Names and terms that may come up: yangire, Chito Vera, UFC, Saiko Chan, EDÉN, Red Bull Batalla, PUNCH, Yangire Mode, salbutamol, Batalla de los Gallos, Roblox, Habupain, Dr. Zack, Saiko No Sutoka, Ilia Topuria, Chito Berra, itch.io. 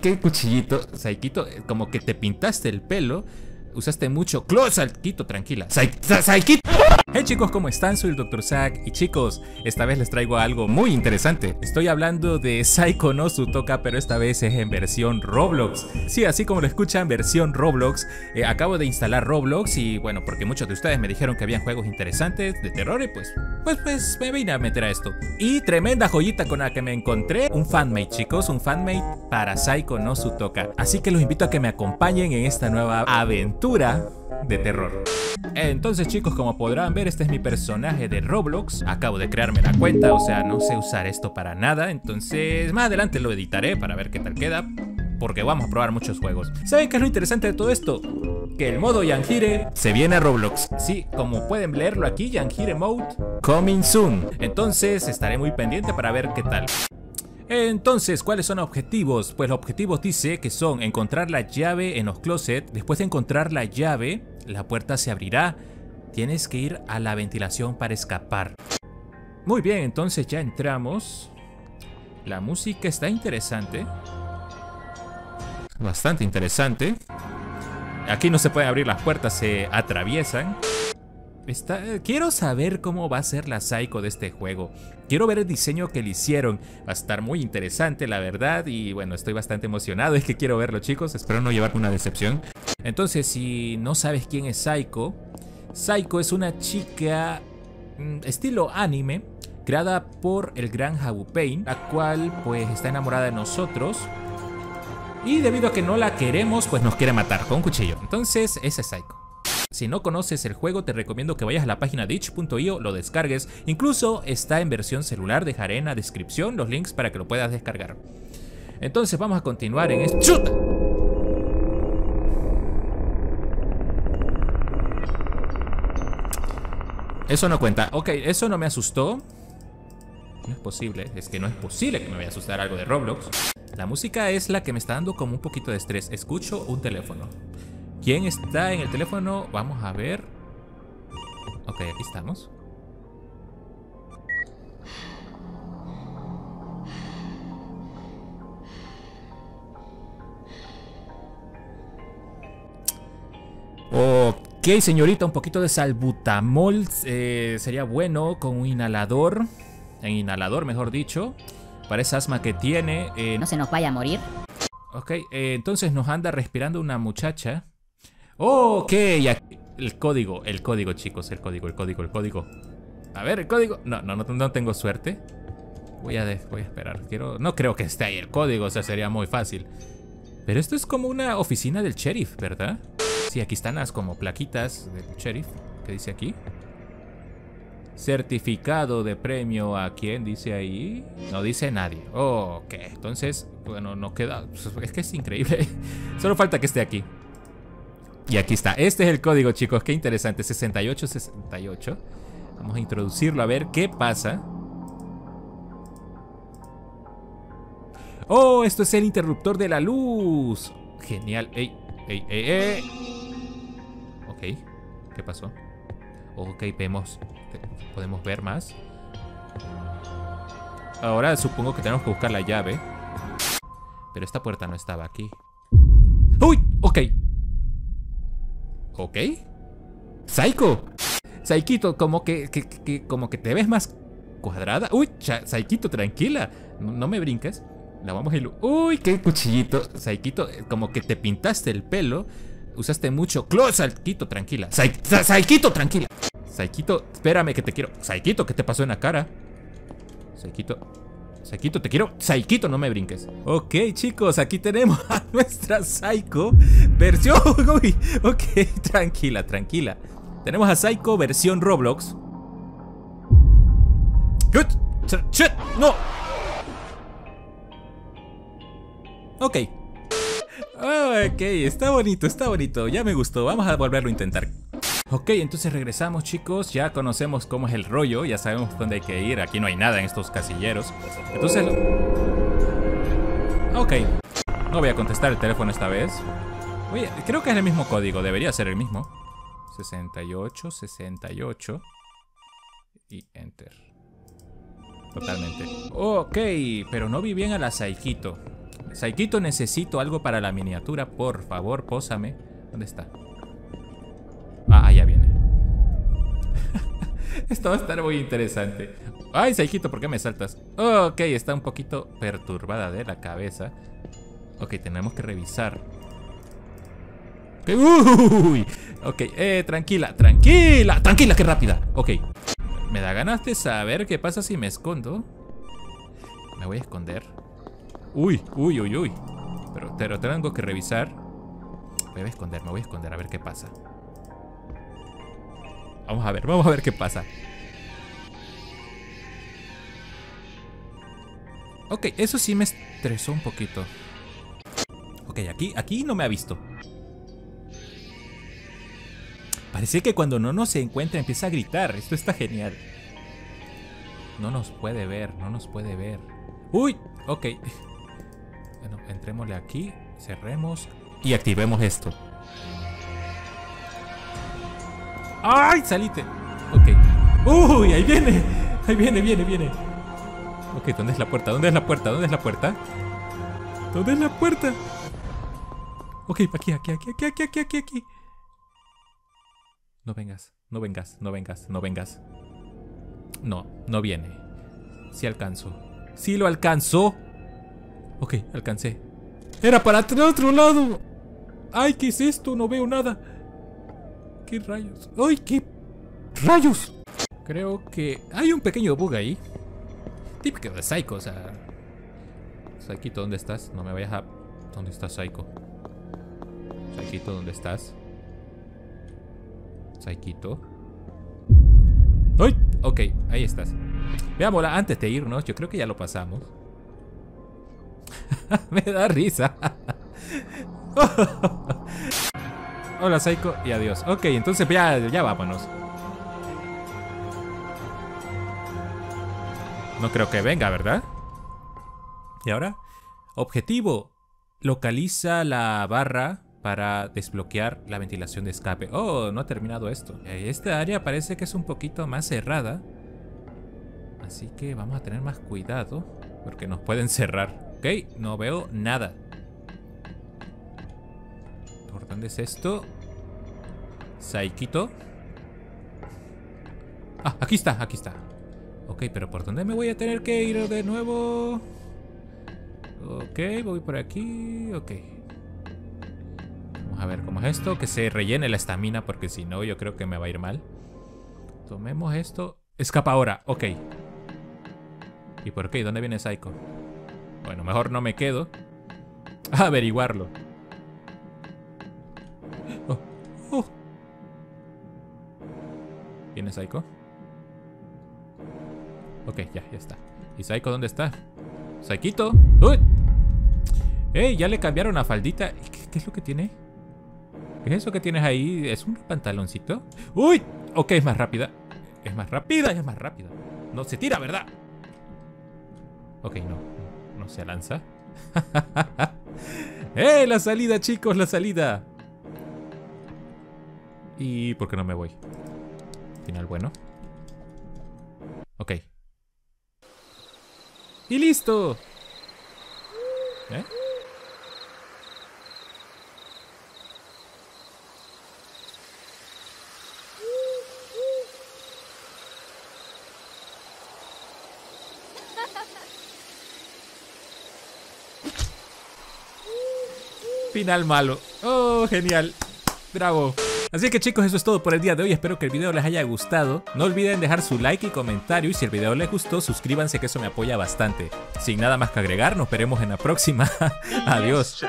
¿Qué cuchillito, Saikito? Como que te pintaste el pelo. Usaste mucho close, Saikito, tranquila. Saikito. Hey chicos, ¿cómo están? Soy el Dr. Zack y chicos, esta vez les traigo algo muy interesante. Estoy hablando de Saiko No Sutoka, pero esta vez es en versión Roblox. Sí, así como lo escuchan, versión Roblox. Acabo de instalar Roblox y bueno, porque muchos de ustedes me dijeron que habían juegos interesantes de terror y pues me vine a meter a esto. Y tremenda joyita con la que me encontré, un fanmate chicos, un fanmate para Saiko No Sutoka. Así que los invito a que me acompañen en esta nueva aventura de terror. Entonces chicos, como podrán ver, este es mi personaje de Roblox. Acabo de crearme la cuenta, o sea, no sé usar esto para nada. Entonces más adelante lo editaré para ver qué tal queda, porque vamos a probar muchos juegos. ¿Saben qué es lo interesante de todo esto? Que el modo Yangire se viene a Roblox. Sí, como pueden leerlo aquí, Yangire Mode coming soon. Entonces estaré muy pendiente para ver qué tal. Entonces, ¿cuáles son los objetivos? Pues los objetivos dice que son encontrar la llave en los closets. Después de encontrar la llave, la puerta se abrirá. Tienes que ir a la ventilación para escapar. Muy bien, entonces ya entramos. La música está interesante. Bastante interesante. Aquí no se pueden abrir las puertas, se atraviesan. Quiero saber cómo va a ser la Saiko de este juego. Quiero ver el diseño que le hicieron. Va a estar muy interesante, la verdad. Y bueno, estoy bastante emocionado. Es que quiero verlo, chicos. Espero no llevarme una decepción. Entonces, si no sabes quién es Saiko, Saiko es una chica estilo anime, creada por el gran Habupain, la cual pues está enamorada de nosotros. Y debido a que no la queremos, pues nos quiere matar con un cuchillo. Entonces, esa es Saiko. Si no conoces el juego, te recomiendo que vayas a la página de itch.io, lo descargues. Incluso está en versión celular, dejaré en la descripción los links para que lo puedas descargar. Entonces vamos a continuar en este... ¡Chuta! Eso no cuenta. Ok, eso no me asustó. No es posible, es que no es posible que me vaya a asustar algo de Roblox. La música es la que me está dando como un poquito de estrés. Escucho un teléfono. ¿Quién está en el teléfono? Vamos a ver. Ok, aquí estamos. Ok, señorita, un poquito de salbutamol sería bueno con un inhalador. En inhalador, mejor dicho. Para esa asma que tiene. No se nos vaya a morir. Ok, entonces nos anda respirando una muchacha. Ok, aquí, el código chicos, el código. A ver, el código, no tengo suerte. Voy a esperar, no creo que esté ahí el código, o sea, sería muy fácil. Pero esto es como una oficina del sheriff, ¿verdad? Sí, aquí están las como plaquitas del sheriff. ¿Qué dice aquí? Certificado de premio a quién, dice ahí. No dice nadie, ok, entonces, bueno, no queda, es que es increíble. Solo falta que esté aquí. Y aquí está, este es el código chicos, qué interesante, 6868. Vamos a introducirlo a ver qué pasa. Oh, esto es el interruptor de la luz. Genial, Ok, ¿qué pasó? Ok, vemos, podemos ver más. Ahora supongo que tenemos que buscar la llave. Pero esta puerta no estaba aquí. ¡Uy! Ok. ¿Ok? ¡Saiko! Saikito, como que te ves más cuadrada. ¡Uy! Saikito, tranquila. No me brinques. La vamos a ir... ¡Uy! ¡Qué cuchillito! Saikito, como que te pintaste el pelo. Usaste mucho close. Saikito, tranquila. Saikito, tranquila. Saikito, espérame que te quiero. Saikito, ¿qué te pasó en la cara? Saikito... Saikito, te quiero. Saikito, no me brinques. Ok, chicos, aquí tenemos a nuestra Saiko versión... Uy, ok, tranquila. Tenemos a Saiko versión Roblox. ¡Shit! ¡No! Ok. Ok, está bonito. Ya me gustó, vamos a volverlo a intentar. Ok, entonces regresamos chicos, ya conocemos cómo es el rollo, ya sabemos dónde hay que ir, aquí no hay nada en estos casilleros. Entonces... Ok, no voy a contestar el teléfono esta vez. Oye, creo que es el mismo código, debería ser el mismo. 68, y enter. Totalmente. Ok, pero no vi bien a la Saikito. Saikito, necesito algo para la miniatura. Por favor, pósame. ¿Dónde está? Ah, ya viene. Esto va a estar muy interesante. Ay, Saikito, ¿por qué me saltas? Ok, está un poquito perturbada de la cabeza. Ok, tenemos que revisar. Okay. Uy, ok, tranquila, tranquila, tranquila, qué rápida. Ok, me da ganas de saber qué pasa si me escondo. Me voy a esconder. Uy, uy, uy, uy. Pero tengo que revisar. Me voy a esconder, me voy a esconder, a ver qué pasa. Vamos a ver qué pasa. Ok, eso sí me estresó un poquito. Ok, aquí no me ha visto. Parece que cuando no nos encuentra empieza a gritar. Esto está genial. No nos puede ver, no nos puede ver. ¡Uy! Ok. Bueno, entrémosle aquí, cerremos y activemos esto. ¡Ay! ¡Salite! Ok. ¡Uy! ¡Ahí viene! ¡Ahí viene, viene, viene! Ok, ¿dónde es la puerta? ¿Dónde es la puerta? ¿Dónde es la puerta? ¿Dónde es la puerta? Ok, aquí, aquí, aquí, aquí, aquí, aquí, aquí, aquí. No vengas, no vengas, no vengas, no vengas. No, no viene. Sí alcanzo. ¡Sí lo alcanzó! Ok, alcancé. ¡Era para otro lado! ¡Ay, qué es esto! No veo nada. ¡Qué rayos! ¡Ay, qué rayos! Creo que hay un pequeño bug ahí. Típico de Saiko, o sea... Saikito, ¿dónde estás? No me vayas a... ¿Dónde estás, Saiko? Saikito, ¿dónde estás? Saikito. ¡Ay! Ok, ahí estás. Veámosla antes de irnos. Yo creo que ya lo pasamos. Me da risa. Hola, Saiko, y adiós. Ok, entonces ya vámonos. No creo que venga, ¿verdad? ¿Y ahora? Objetivo. Localiza la barra para desbloquear la ventilación de escape. Oh, no ha terminado esto. Esta área parece que es un poquito más cerrada. Así que vamos a tener más cuidado, porque nos pueden cerrar. Ok, no veo nada. ¿Por dónde es esto? Saikito. Ah, aquí está, aquí está. Ok, pero ¿por dónde me voy a tener que ir de nuevo? Ok, voy por aquí. Ok. Vamos a ver cómo es esto. Que se rellene la estamina, porque si no yo creo que me va a ir mal. Tomemos esto. Escapa ahora, ok. ¿Y por qué? ¿Dónde viene Saiko? Bueno, mejor no me quedo. A averiguarlo. Oh, oh. ¿Viene Saiko? Ok, ya está. ¿Y Saiko dónde está? ¡Saikito! ¡Uy! ¡Ey! Ya le cambiaron la faldita. ¿Qué es lo que tiene? ¿Qué es eso que tienes ahí? ¿Es un pantaloncito? ¡Uy! Ok, es más rápida. Es más rápida, es más rápida. No se tira, ¿verdad? Ok, no se lanza. ¡Eh! La salida, chicos, la salida. ¿Y por qué no me voy? Final bueno. Ok. ¡Y listo! ¿Eh? Final malo. Oh, genial. Bravo. Así que chicos, eso es todo por el día de hoy. Espero que el video les haya gustado. No olviden dejar su like y comentario. Y si el video les gustó, suscríbanse, que eso me apoya bastante. Sin nada más que agregar, nos veremos en la próxima. Adiós.